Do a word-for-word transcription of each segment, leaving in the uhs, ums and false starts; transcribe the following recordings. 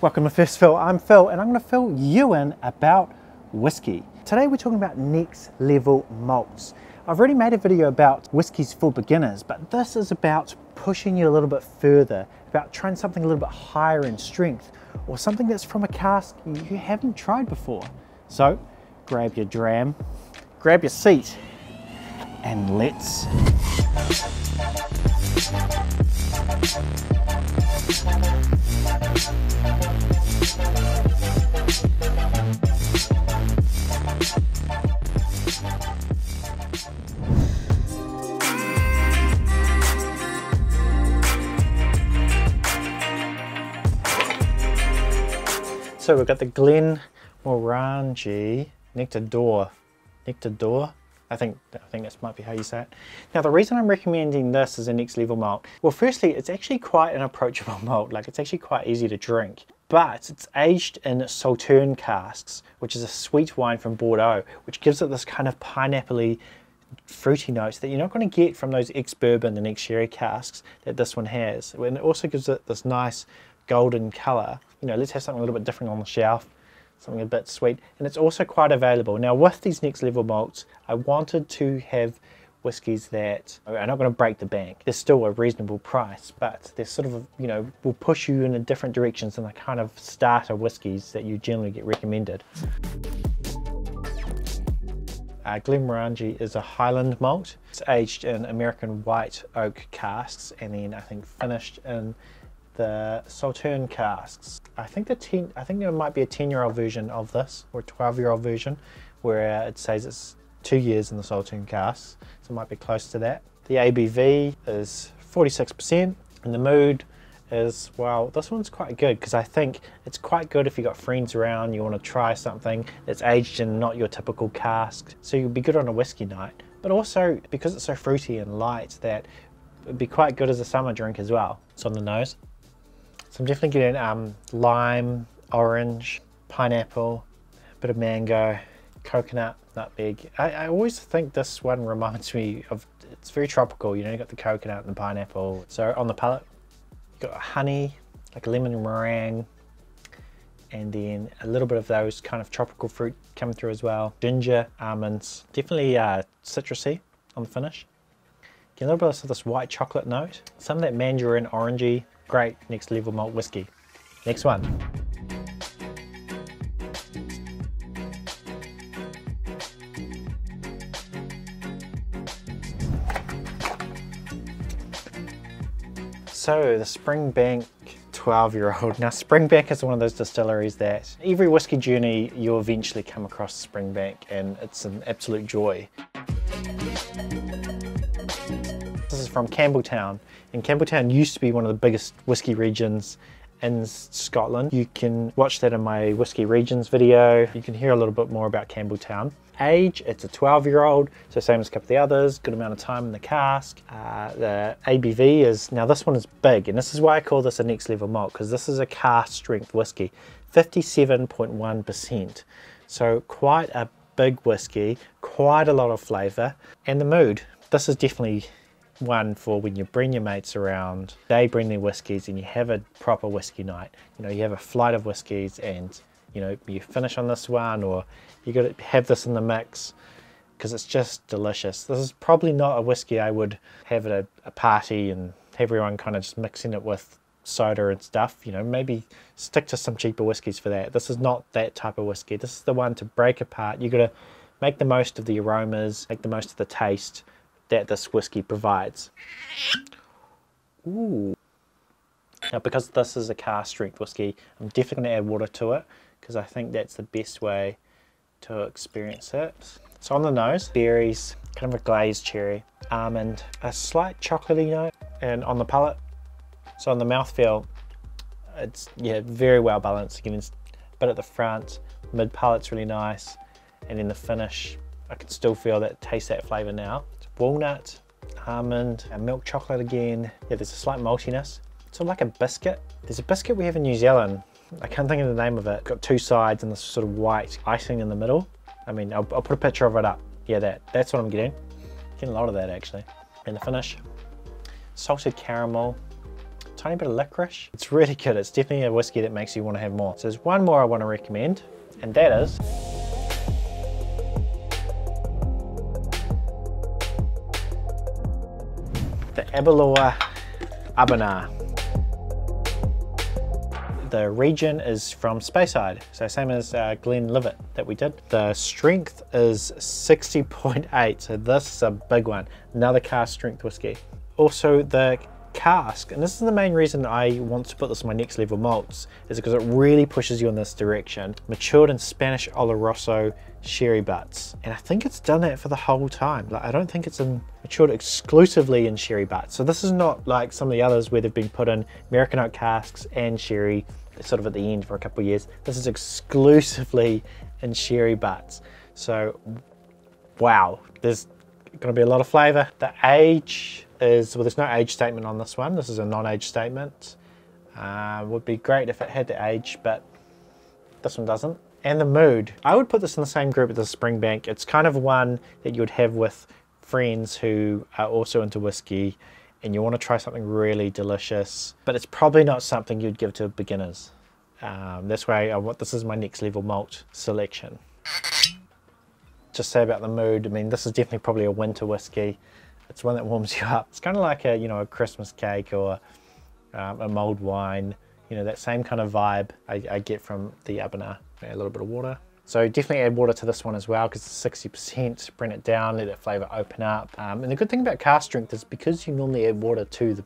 Welcome to First Phil. I'm Phil and I'm going to fill you in about whiskey. Today we're talking about next level malts. I've already made a video about whiskies for beginners, but this is about pushing you a little bit further, about trying something a little bit higher in strength or something that's from a cask you haven't tried before. So grab your dram, grab your seat and let's So we've got the Glenmorangie Nectar D'Or. Nectar D'Or? I think I think that might be how you say it. Now the reason I'm recommending this as a next level malt, well firstly it's actually quite an approachable malt, like it's actually quite easy to drink, but it's aged in Sauternes casks, which is a sweet wine from Bordeaux, which gives it this kind of pineapple-y fruity notes that you're not going to get from those ex-bourbon and ex-sherry casks that this one has. And it also gives it this nice golden colour. You know, let's have something a little bit different on the shelf. Something a bit sweet, and it's also quite available. Now with these next level malts, I wanted to have whiskies that are not going to break the bank. They're still a reasonable price, but they're sort of, you know, will push you in a different direction than the kind of starter whiskies that you generally get recommended. Uh, Glenmorangie is a Highland malt. It's aged in American white oak casks, and then I think finished in the Sauternes casks. I think the ten, I think there might be a ten-year-old version of this, or a twelve-year-old version, where it says it's two years in the Sauternes casks, so it might be close to that. The A B V is forty-six percent, and the mood is, well, this one's quite good because I think it's quite good if you've got friends around, you want to try something that's aged in not your typical cask, so you'll be good on a whiskey night. But also because it's so fruity and light, that it'd be quite good as a summer drink as well. It's on the nose. So I'm definitely getting um, lime, orange, pineapple, a bit of mango, coconut, nutmeg. I, I always think this one reminds me of, it's very tropical, you know, you've got the coconut and the pineapple. So on the palate, you've got honey, like a lemon meringue, and then a little bit of those kind of tropical fruit coming through as well. Ginger, almonds, definitely uh, citrusy on the finish. Get a little bit of this white chocolate note, some of that mandarin orangey. Great next level malt whiskey. Next one. So the Springbank twelve year old. Now Springbank is one of those distilleries that every whiskey journey you'll eventually come across Springbank, and it's an absolute joy. This is from Campbeltown, and Campbeltown used to be one of the biggest whiskey regions in Scotland. You can watch that in my whiskey regions video. You can hear a little bit more about Campbeltown. Age, it's a twelve year old, so same as a couple of the others, good amount of time in the cask. Uh, the A B V is, now this one is big, and this is why I call this a next level malt, because this is a cask strength whiskey, fifty-seven point one percent. So quite a big whiskey, quite a lot of flavour, and the mood. This is definitely one for when you bring your mates around, they bring their whiskies and you have a proper whiskey night. You know, you have a flight of whiskies and, you know, you finish on this one, or you got to have this in the mix because it's just delicious. This is probably not a whiskey I would have at a, a party and everyone kind of just mixing it with soda and stuff. You know, maybe stick to some cheaper whiskies for that. This is not that type of whiskey. This is the one to break apart. You got to make the most of the aromas, make the most of the taste that this whiskey provides. Ooh. Now because this is a cask strength whiskey, I'm definitely going to add water to it because I think that's the best way to experience it. So on the nose, berries, kind of a glazed cherry, almond, a slight chocolatey note, and on the palate, so on the mouthfeel, it's yeah very well balanced against, but at the front, mid palate's really nice, and in the finish, I can still feel that taste that flavour now. Walnut, almond, and milk chocolate again. Yeah, there's a slight maltiness. It's sort of like a biscuit. There's a biscuit we have in New Zealand. I can't think of the name of it. It's got two sides and this sort of white icing in the middle. I mean, I'll, I'll put a picture of it up. Yeah, that, that's what I'm getting. Getting a lot of that actually. And the finish, salted caramel, tiny bit of licorice. It's really good. It's definitely a whiskey that makes you want to have more. So there's one more I want to recommend, and that is the Aberlour A'bunadh. The region is from Speyside, so same as uh, Glenlivet that we did. The strength is sixty point eight, so this is a big one. Another cask strength whiskey. Also the cask, and this is the main reason I want to put this on my next level malts, is because it really pushes you in this direction. Matured in Spanish Oloroso sherry butts, and I think it's done that for the whole time. Like, I don't think it's in, matured exclusively in sherry butts. So this is not like some of the others where they've been put in American oak casks and sherry sort of at the end for a couple of years. This is exclusively in sherry butts. So wow, there's gonna be a lot of flavor. The age is, well, there's no age statement on this one. This is a non-age statement. Uh, would be great if it had the age, but this one doesn't. And the mood. I would put this in the same group as the Springbank. It's kind of one that you would have with friends who are also into whiskey and you want to try something really delicious, but it's probably not something you'd give to beginners. Um, that's why I want, this is my next level malt selection. Just say about the mood, I mean, this is definitely probably a winter whiskey. It's one that warms you up. It's kind of like a, you know, a Christmas cake or um, a mulled wine. You know, that same kind of vibe I, I get from the A'bunadh. Add a little bit of water. So definitely add water to this one as well because it's sixty percent, bring it down, let that flavour open up. Um, and the good thing about cask strength is because you normally add water to the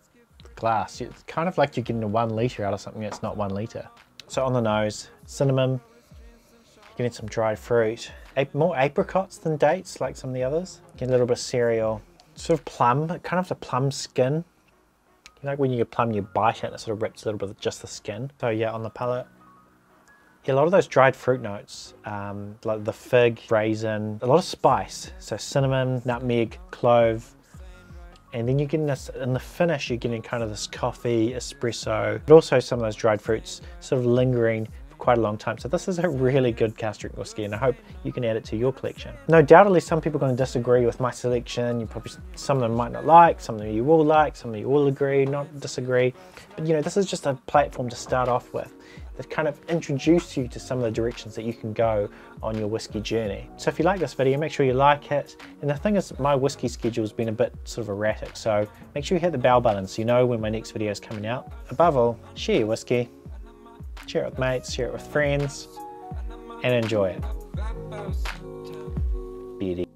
glass, it's kind of like you're getting a one litre out of something that's not one litre. So on the nose, cinnamon, getting some dried fruit, more apricots than dates like some of the others. Get a little bit of cereal, sort of plum, kind of the plum skin. You know, like when you plum, you bite it and it sort of rips a little bit of just the skin. So yeah, on the palate, yeah, a lot of those dried fruit notes, um, like the fig, raisin, a lot of spice. So cinnamon, nutmeg, clove, and then you're getting this, in the finish, you're getting kind of this coffee, espresso, but also some of those dried fruits sort of lingering for quite a long time. So this is a really good cask strength whiskey, and I hope you can add it to your collection. No doubtedly, some people are gonna disagree with my selection. You probably, some of them might not like, some of them you will like, some of you will agree, not disagree. But you know, this is just a platform to start off with. That kind of introduce you to some of the directions that you can go on your whiskey journey. So if you like this video, make sure you like it. And the thing is, my whiskey schedule has been a bit sort of erratic, so make sure you hit the bell button so you know when my next video is coming out. Above all, share your whiskey, share it with mates, share it with friends, and enjoy it. Beauty.